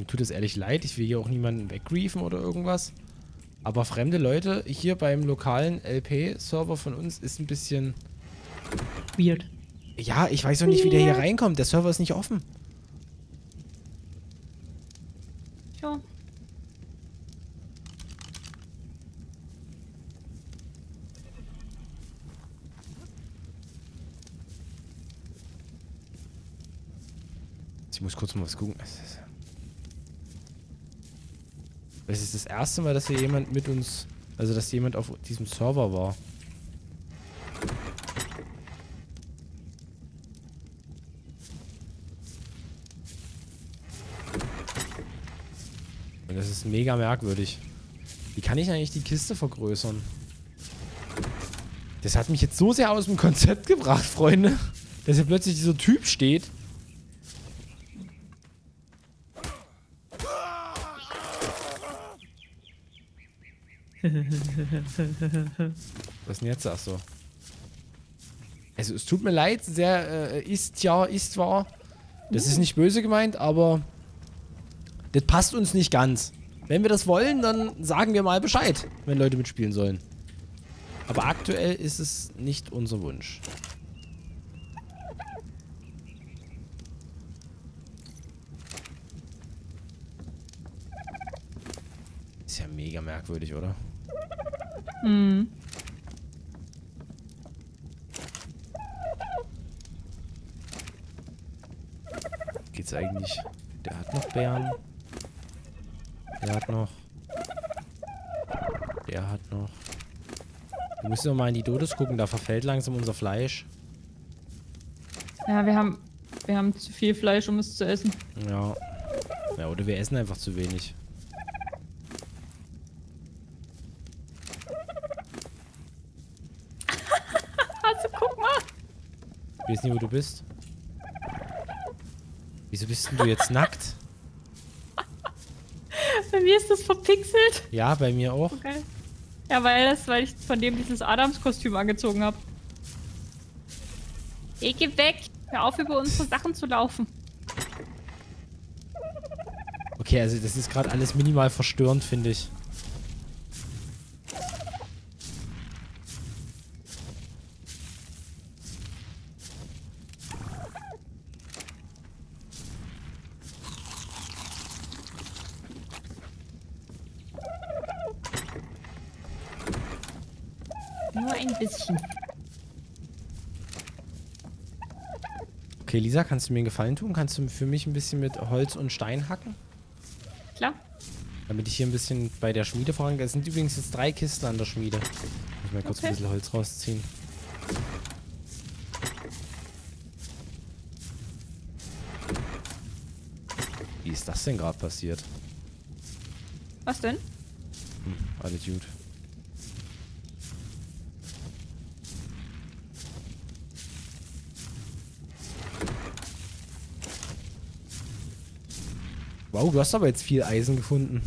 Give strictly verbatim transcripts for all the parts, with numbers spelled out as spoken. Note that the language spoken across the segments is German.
Mir tut es ehrlich leid, ich will hier auch niemanden weggriefen oder irgendwas. Aber fremde Leute hier beim lokalen L P-Server von uns ist ein bisschen... weird. Ja, ich weiß auch nicht, wie der hier reinkommt. Der Server ist nicht offen. Ja. Ich muss kurz mal was gucken. Es ist das erste Mal, dass hier jemand mit uns... Also, dass jemand auf diesem Server war. Und das ist mega merkwürdig. Wie kann ich eigentlich die Kiste vergrößern? Das hat mich jetzt so sehr aus dem Konzept gebracht, Freunde. Dass hier plötzlich dieser Typ steht. Was ist denn jetzt? Ach so. Also es tut mir leid, sehr äh, ist ja, ist wahr. Das ist nicht böse gemeint, aber das passt uns nicht ganz. Wenn wir das wollen, dann sagen wir mal Bescheid, wenn Leute mitspielen sollen. Aber aktuell ist es nicht unser Wunsch. Ist ja mega merkwürdig, oder? Mhm. Geht's eigentlich? Der hat noch Bären. Der hat noch. Der hat noch. Wir müssen doch mal in die Dodos gucken, da verfällt langsam unser Fleisch. Ja, wir haben, wir haben zu viel Fleisch, um es zu essen. Ja. Ja, oder wir essen einfach zu wenig. Ich weiß nicht, wo du bist. Wieso bist denn du jetzt nackt? Bei mir ist das verpixelt. Ja, bei mir auch. Okay. Ja, weil das, weil ich von dem dieses Adams-Kostüm angezogen habe. Ich geh weg. Hör auf, über unsere Sachen zu laufen. Okay, also das ist gerade alles minimal verstörend, finde ich. Okay, Lisa, kannst du mir einen Gefallen tun? Kannst du für mich ein bisschen mit Holz und Stein hacken? Klar. Damit ich hier ein bisschen bei der Schmiede vorangehe. Es sind übrigens jetzt drei Kisten an der Schmiede. Muss ich mal kurz okay. ein bisschen Holz rausziehen. Wie ist das denn gerade passiert? Was denn? Hm, alles gut. Wow, du hast aber jetzt viel Eisen gefunden.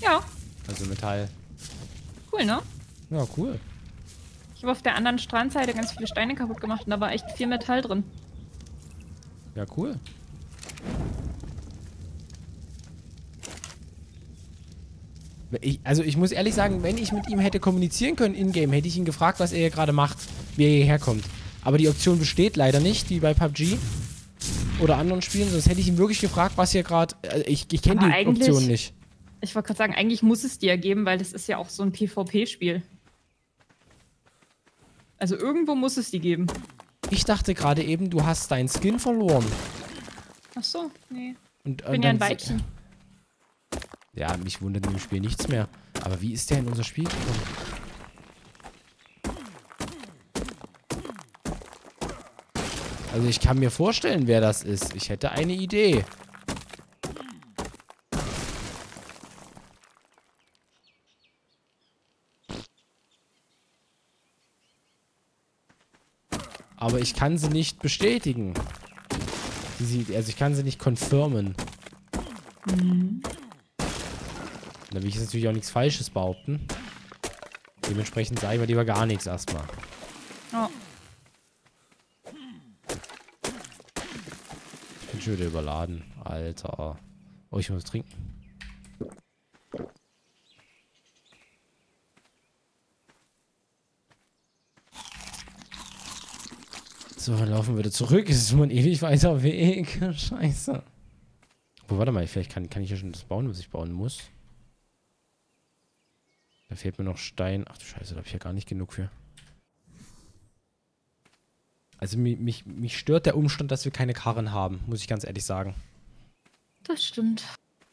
Ja. Also Metall. Cool, ne? Ja, cool. Ich habe auf der anderen Strandseite ganz viele Steine kaputt gemacht und da war echt viel Metall drin. Ja, cool. Ich, also ich muss ehrlich sagen, wenn ich mit ihm hätte kommunizieren können in-game, hätte ich ihn gefragt, was er hier gerade macht, wie er hierher kommt. Aber die Option besteht leider nicht, wie bei P U B G. Oder anderen Spielen, sonst hätte ich ihn wirklich gefragt, was hier gerade... Also ich ich kenne die Option nicht. Ich wollte gerade sagen, eigentlich muss es die ja geben, weil das ist ja auch so ein P v P-Spiel. Also irgendwo muss es die geben. Ich dachte gerade eben, du hast deinen Skin verloren. Ach so, nee. Und, ich bin und ja ein Weibchen. Ja, mich wundert in dem Spiel nichts mehr. Aber wie ist der in unser Spiel gekommen? Also ich kann mir vorstellen, wer das ist. Ich hätte eine Idee. Aber ich kann sie nicht bestätigen. Also ich kann sie nicht confirmen. Mhm. Da will ich jetzt natürlich auch nichts Falsches behaupten. Dementsprechend sage ich mal lieber gar nichts erstmal. Oh. Schon wieder überladen. Alter. Oh, ich muss was trinken. So, laufen wir da zurück. Es ist mein ewig weiter Weg. Scheiße. Oh, warte mal. Vielleicht kann, kann ich ja schon das bauen, was ich bauen muss. Da fehlt mir noch Stein. Ach du Scheiße, da habe ich ja gar nicht genug für. Also mich, mich, mich stört der Umstand, dass wir keine Karren haben, muss ich ganz ehrlich sagen. Das stimmt.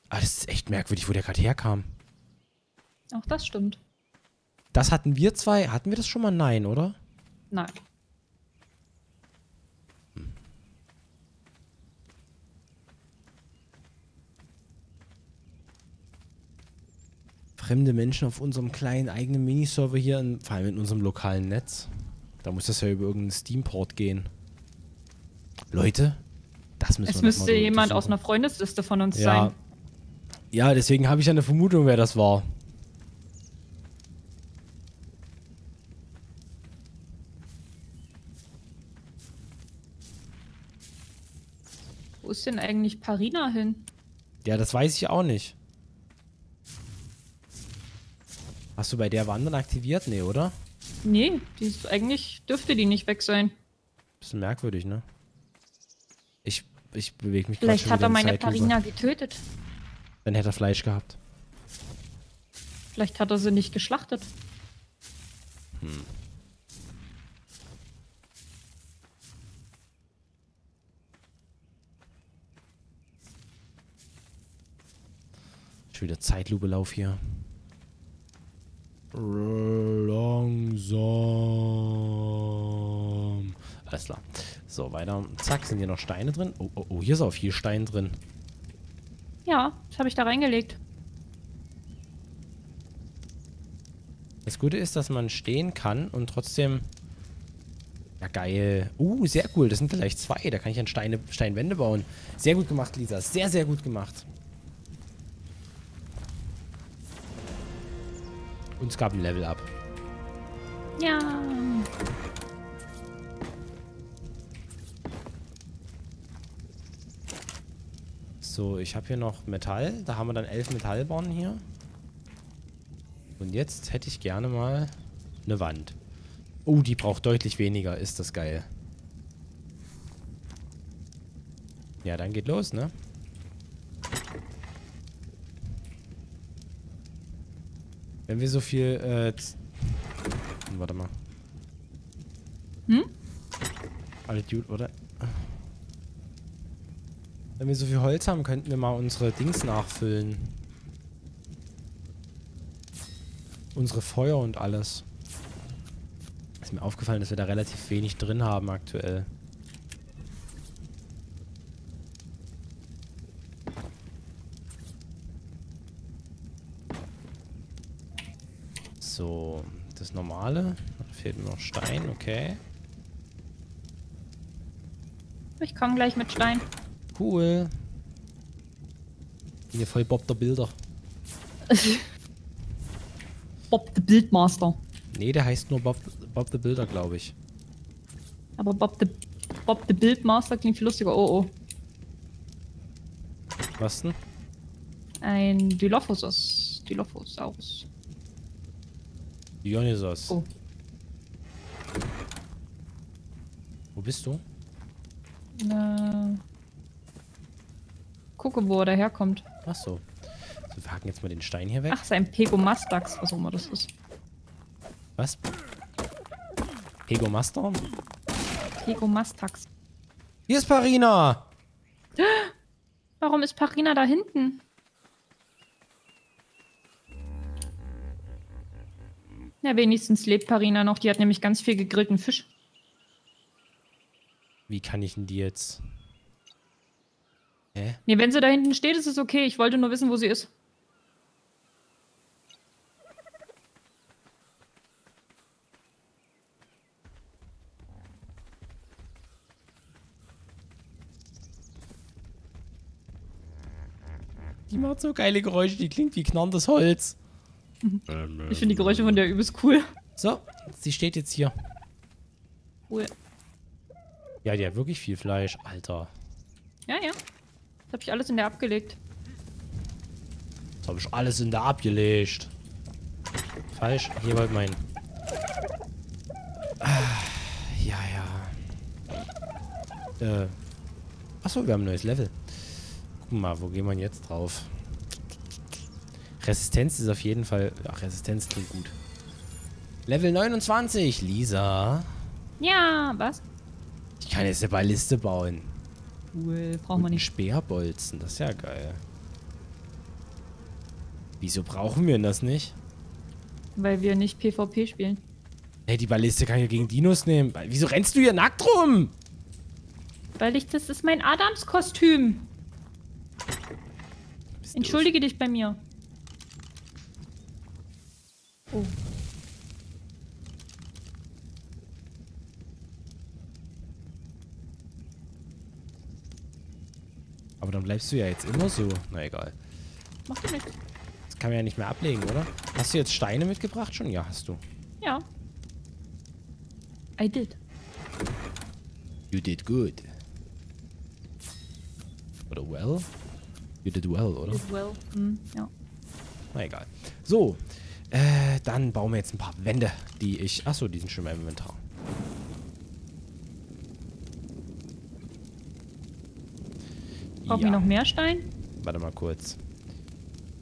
Ah, das ist echt merkwürdig, wo der gerade herkam. Auch das stimmt. Das hatten wir zwei. Hatten wir das schon mal? Nein, oder? Nein. Hm. Fremde Menschen auf unserem kleinen eigenen Miniserver hier, in, vor allem in unserem lokalen Netz. Da muss das ja über irgendeinen Steam-Port gehen. Leute, das müssen wir es müsste jemand aus einer Freundesliste von uns ja. sein. Ja, deswegen habe ich ja eine Vermutung, wer das war. Wo ist denn eigentlich Parina hin? Ja, das weiß ich auch nicht. Hast du bei der Wandern aktiviert? Nee, oder? Nee, die ist, eigentlich dürfte die nicht weg sein. Bisschen merkwürdig, ne? Ich, ich bewege mich gerade schon. Vielleicht hat er meine Parina getötet. Dann hätte er Fleisch gehabt. Vielleicht hat er sie nicht geschlachtet. Hm. Schon wieder Zeitlupe-Lauf hier. Langsam. Alles klar. So, weiter. Zack, sind hier noch Steine drin? Oh, oh, oh, hier ist auch viel Stein drin. Ja, das habe ich da reingelegt. Das Gute ist, dass man stehen kann und trotzdem... Ja, geil. Uh, sehr cool. Das sind gleich zwei. Da kann ich dann Steine, Steinwände bauen. Sehr gut gemacht, Lisa. Sehr, sehr gut gemacht. Und es gab ein Level-Up. Ja. So, ich habe hier noch Metall. Da haben wir dann elf Metallbarren hier. Und jetzt hätte ich gerne mal eine Wand. Oh, die braucht deutlich weniger. Ist das geil. Ja, dann geht los, ne? Wenn wir so viel, äh, warte mal. Hm? Alle Dude, oder? Wenn wir so viel Holz haben, könnten wir mal unsere Dings nachfüllen. Unsere Feuer und alles. Ist mir aufgefallen, dass wir da relativ wenig drin haben aktuell. So, das normale. Da fehlt mir noch Stein, okay. Ich komme gleich mit Stein. Cool. Bin hier voll Bob der Bilder. Bob the Buildmaster. Nee, der heißt nur Bob, Bob the Builder, glaube ich. Aber Bob the, Bob the Buildmaster klingt viel lustiger. Oh, oh. Was denn? Ein Dilophosaurus. Dilophosaurus. Dionysos. Oh. Wo bist du? Äh, gucke, wo er daherkommt. Ach so. So, wir haken jetzt mal den Stein hier weg. Ach, sein Pegomastax, was auch immer das ist. Was? Pegomaster? Pegomastax. Hier ist Parina! Warum ist Parina da hinten? Na, ja, wenigstens lebt Parina noch. Die hat nämlich ganz viel gegrillten Fisch. Wie kann ich denn die jetzt... Hä? Nee, wenn sie da hinten steht, ist es okay. Ich wollte nur wissen, wo sie ist. Die macht so geile Geräusche. Die klingt wie knarrendes Holz. Ich finde die Geräusche von der übelst cool. So, sie steht jetzt hier. Cool. Ja, die hat wirklich viel Fleisch, Alter. Ja, ja. Das habe ich alles in der abgelegt. Jetzt habe ich alles in der abgelegt. Falsch? Hier wollte mein. Ah, ja, ja. Äh. Achso, wir haben ein neues Level. Guck mal, wo gehen wir jetzt drauf? Resistenz ist auf jeden Fall... Ach, Resistenz klingt gut. Level neunundzwanzig, Lisa. Ja, was? Ich kann jetzt eine Balliste bauen. Cool, brauchen wir nicht. Speerbolzen, das ist ja geil. Wieso brauchen wir denn das nicht? Weil wir nicht PvP spielen. Hey, die Balliste kann ich ja gegen Dinos nehmen. Wieso rennst du hier nackt rum? Weil ich... Das ist mein Adams-Kostüm. Entschuldige dich bei mir. Oh. Aber dann bleibst du ja jetzt immer so. Na egal. Mach du nicht. Das kann man ja nicht mehr ablegen, oder? Hast du jetzt Steine mitgebracht schon? Ja, hast du. Ja. I did. You did good. Oder well? You did well, oder? Did well. Mm, ja. Na egal. So. Äh, dann bauen wir jetzt ein paar Wände, die ich... Achso, die sind schon mal im Inventar. Brauchen wir noch mehr Stein? Warte mal kurz.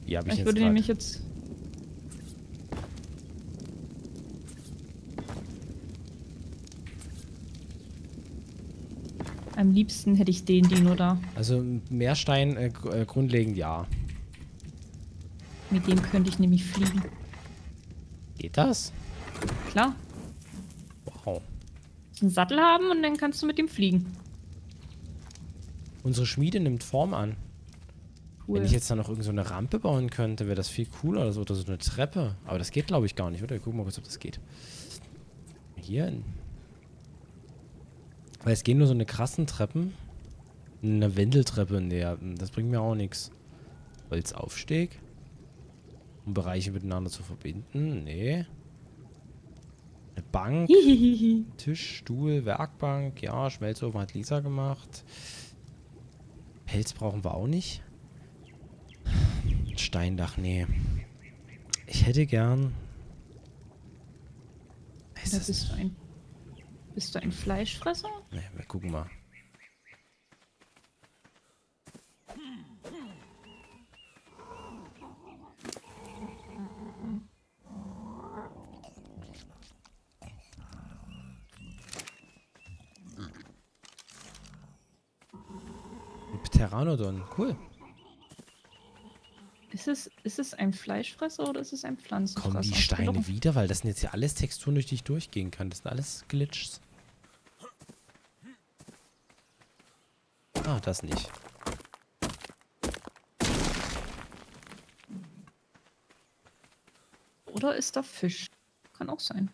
Wie hab ich jetzt würde nämlich jetzt... Am liebsten hätte ich den Dino da. Also mehr Stein äh, äh, grundlegend ja. Mit dem könnte ich nämlich fliegen. Geht das? Klar. Wow. Einen Sattel haben und dann kannst du mit dem fliegen. Unsere Schmiede nimmt Form an. Cool. Wenn ich jetzt da noch irgend so eine Rampe bauen könnte, wäre das viel cooler oder so, oder so eine Treppe. Aber das geht, glaube ich, gar nicht, oder? Wir gucken mal kurz, ob das geht. Hier. In Weil es gehen nur so eine krassen Treppen. Eine Wendeltreppe, nee, das bringt mir auch nichts. Holzaufstieg. Um Bereiche miteinander zu verbinden. Nee. Eine Bank. Hihihihi. Tisch, Stuhl, Werkbank. Ja, Schmelzofen hat Lisa gemacht. Pelz brauchen wir auch nicht. Steindach, nee. Ich hätte gern... Ist da das bist, du ein, bist du ein Fleischfresser? Nee, wir gucken mal. Terranodon, cool. Ist es, ist es ein Fleischfresser oder ist es ein Pflanzenfresser? Kommen die Steine wieder, weil das sind jetzt ja alles Texturen, durch die ich durchgehen kann. Das sind alles Glitches. Ah, das nicht. Oder ist da Fisch? Kann auch sein.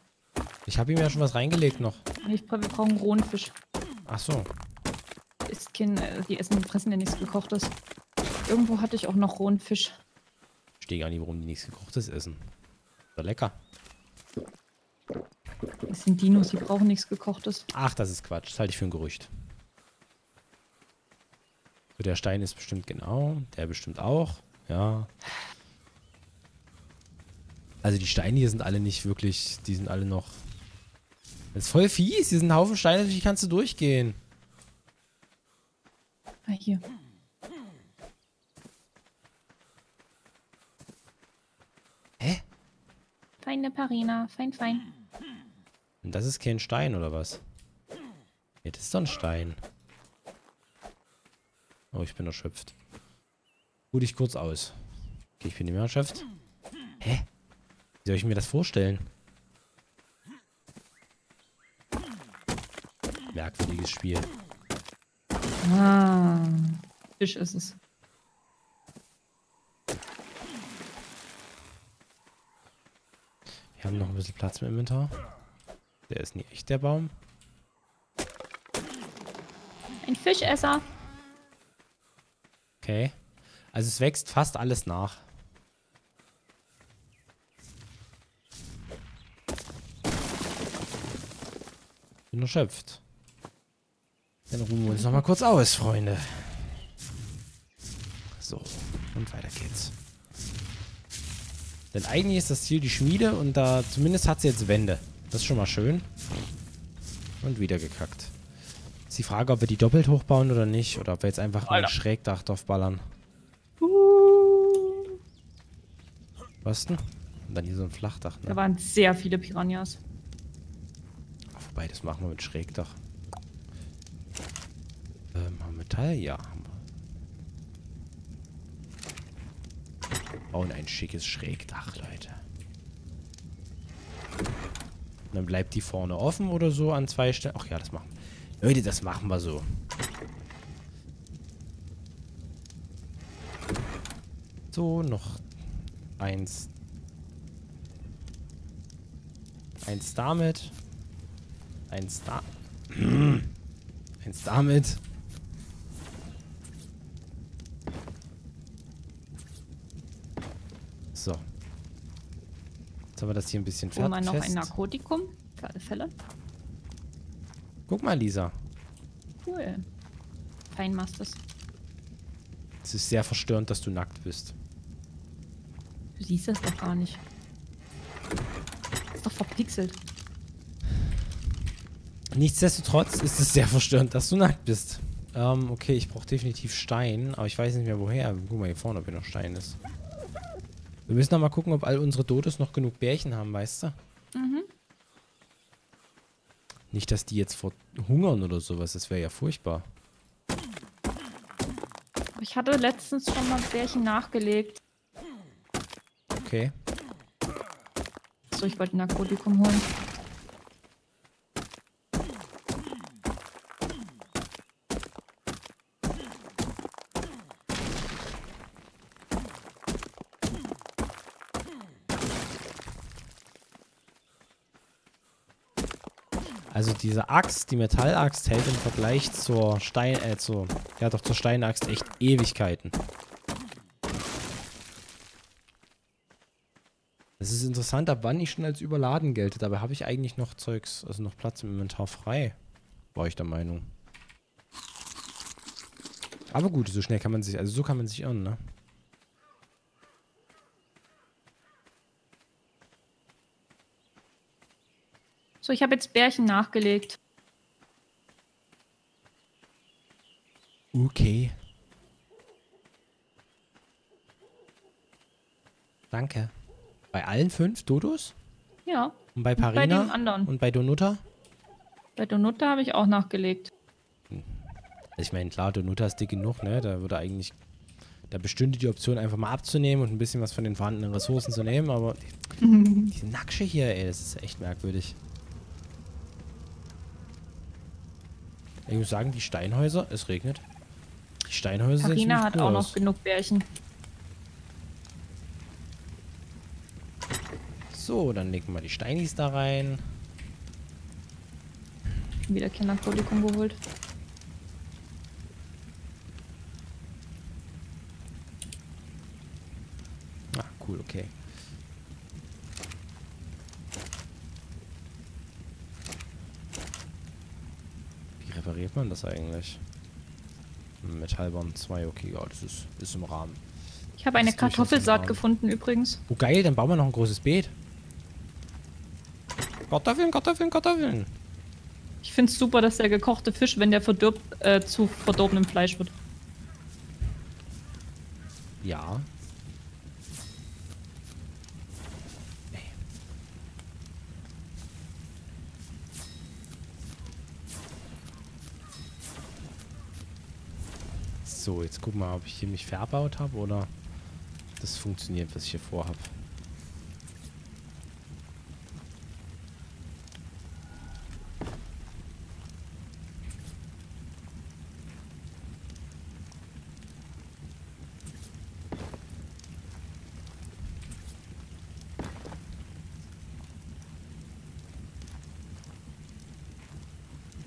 Ich habe ihm ja schon was reingelegt noch. Ich, wir brauchen rohen Fisch. Ach so. Ist kein, die essen und fressen ja nichts Gekochtes. Irgendwo hatte ich auch noch rohen Fisch. Ich verstehe gar nicht, warum die nichts Gekochtes essen. Ist doch lecker. Das sind Dinos, die brauchen nichts Gekochtes. Ach, das ist Quatsch. Das halte ich für ein Gerücht. So, der Stein ist bestimmt genau. Der bestimmt auch. Ja. Also die Steine hier sind alle nicht wirklich... Die sind alle noch... Das ist voll fies. Hier sind ein Haufen Steine, durch die kannst du durchgehen. Ah, hier. Hä? Feine Parina, fein, fein. Und das ist kein Stein, oder was? Ja, das ist doch ein Stein. Oh, ich bin erschöpft. Ruh dich kurz aus. Okay, ich bin nicht mehr erschöpft. Hä? Wie soll ich mir das vorstellen? Merkwürdiges Spiel. Ah, Fisch ist es. Wir haben noch ein bisschen Platz im Inventar. Der ist nicht echt, der Baum. Ein Fischesser. Okay. Also es wächst fast alles nach. Bin erschöpft. Dann ruhen wir uns noch mal kurz aus, Freunde. So, und weiter geht's. Denn eigentlich ist das Ziel die Schmiede und da zumindest hat sie jetzt Wände. Das ist schon mal schön. Und wieder gekackt. Ist die Frage, ob wir die doppelt hochbauen oder nicht. Oder ob wir jetzt einfach mal ein Schrägdach drauf ballern. Uh. Was denn? Und dann hier so ein Flachdach. Ne? Da waren sehr viele Piranhas. Wobei, das machen wir mit Schrägdach. Ähm, haben wir Metall? Ja, haben wir. Bauen ein schickes Schrägdach, Leute. Und dann bleibt die vorne offen oder so an zwei Stellen. Ach ja, das machen wir. Leute, das machen wir so. So, noch eins. Eins damit. Eins da. Eins damit. So. Jetzt haben wir das hier ein bisschen fertig. Haben wir noch ein Narkotikum für alle Fälle? Guck mal, Lisa. Cool. Fein machst du's. Es ist sehr verstörend, dass du nackt bist. Du siehst das doch gar nicht. Ist doch verpixelt. Nichtsdestotrotz ist es sehr verstörend, dass du nackt bist. Ähm, okay, ich brauche definitiv Stein, aber ich weiß nicht mehr woher. Guck mal hier vorne, ob hier noch Stein ist. Wir müssen noch mal gucken, ob all unsere Dodos noch genug Bärchen haben, weißt du? Mhm. Nicht, dass die jetzt verhungern oder sowas, das wäre ja furchtbar. Ich hatte letztens schon mal Bärchen nachgelegt. Okay. So, ich wollte ein Narkotikum holen. Also diese Axt, die Metallaxt hält im Vergleich zur Stein, äh, zur, ja doch zur Steinaxt echt Ewigkeiten. Es ist interessant, ab wann ich schon als überladen gelte. Dabei habe ich eigentlich noch Zeugs, also noch Platz im Inventar frei, war ich der Meinung. Aber gut, so schnell kann man sich, also so kann man sich irren, ne? So, ich habe jetzt Bärchen nachgelegt. Okay. Danke. Bei allen fünf Dodos? Ja. Und bei Parina? Und bei dem anderen. Und bei Donuta? Bei Donuta habe ich auch nachgelegt. Ich meine, klar, Donuta ist dick genug, ne? Da würde eigentlich... Da bestünde die Option, einfach mal abzunehmen und ein bisschen was von den vorhandenen Ressourcen zu nehmen, aber... Diese Nacksche hier, ey, das ist echt merkwürdig. Ich muss sagen, die Steinhäuser, es regnet. Die Steinhäuser sehen ziemlich cool aus. Parina hat auch noch genug Bärchen. So, dann legen wir die Steinis da rein. Wieder Kinderkolikum geholt. Ah, cool, okay. Repariert man das eigentlich? Metallbomben zwei, okay, ja, das ist, ist im Rahmen. Ich habe eine Kartoffelsaat gefunden übrigens. Oh geil, dann bauen wir noch ein großes Beet. Kartoffeln, Kartoffeln, Kartoffeln. Ich finde es super, dass der gekochte Fisch, wenn der verdirbt, äh, zu verdorbenem Fleisch wird. Ja. So, jetzt guck mal, ob ich hier mich verbaut habe oder das funktioniert, was ich hier vorhab.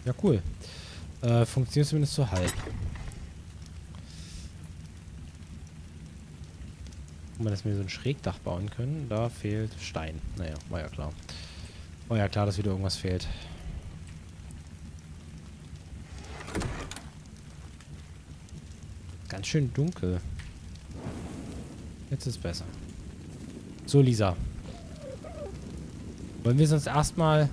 Ja, cool. Äh, funktioniert zumindest so halb. Dass wir so ein Schrägdach bauen können. Da fehlt Stein. Naja, war ja klar. War ja klar, dass wieder irgendwas fehlt. Ganz schön dunkel. Jetzt ist es besser. So, Lisa. Wollen wir sonst erstmal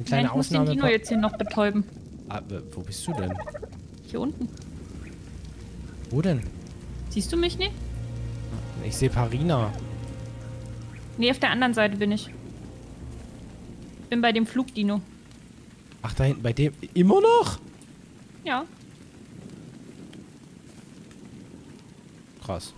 eine kleine Nein, ich Ausnahme... Ich muss den Dino jetzt hier noch betäuben. Ah, wo bist du denn? Hier unten. Wo denn? Siehst du mich nicht? Ich sehe Parina. Nee, auf der anderen Seite bin ich. Bin bei dem Flugdino. Ach, da hinten bei dem... Immer noch? Ja. Krass.